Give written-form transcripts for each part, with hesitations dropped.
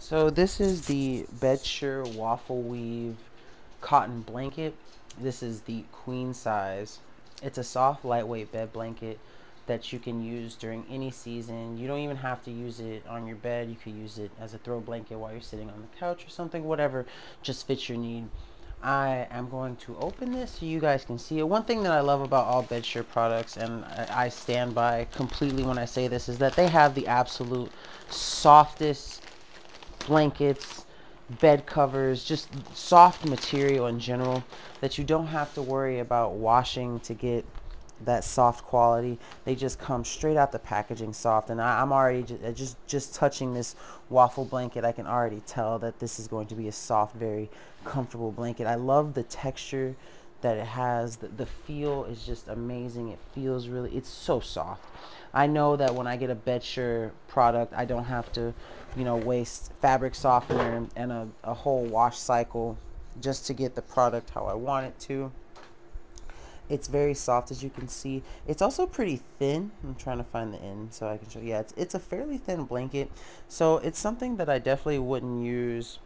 So this is the Bedsure waffle weave cotton blanket. This is the queen size. It's a soft, lightweight bed blanket that you can use during any season. You don't even have to use it on your bed. You could use it as a throw blanket while you're sitting on the couch or something, whatever just fits your need. I am going to open this so you guys can see it. One thing that I love about all Bedsure products, and I stand by completely when I say this, is that they have the absolute softest blankets, bed covers, just soft material in general that you don't have to worry about washing to get that soft quality. They just come straight out the packaging soft, and I'm already just touching this waffle blanket. I can already tell that this is going to be a soft, very comfortable blanket. I love the texture that it has. The feel is just amazing. It feels really, it's so soft. I know that when I get a Bedsure product, I don't have to, you know, waste fabric softener and a whole wash cycle just to get the product how I want it to. It's very soft, as you can see. It's also pretty thin. I'm trying to find the end so I can show you. Yeah, it's a fairly thin blanket. So it's something that I definitely wouldn't use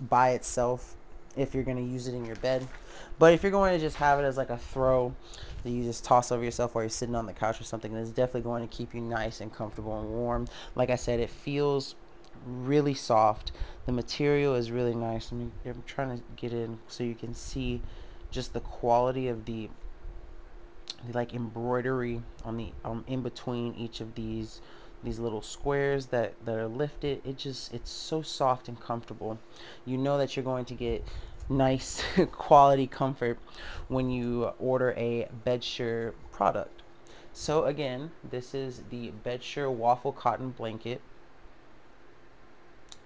by itself if you're gonna use it in your bed. But if you're going to just have it as like a throw that you just toss over yourself while you're sitting on the couch or something, it's definitely going to keep you nice and comfortable and warm. Like I said, it feels really soft. The material is really nice. I mean, I'm trying to get in so you can see just the quality of the like embroidery on the in between each of these little squares that are lifted. It's so soft and comfortable. You know that you're going to get nice quality comfort when you order a Bedsure product. So again, this is the Bedsure waffle cotton blanket.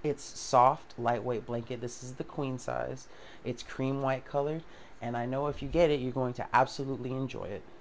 It's soft, lightweight blanket. This is the queen size. It's cream white colored, and I know if you get it, you're going to absolutely enjoy it.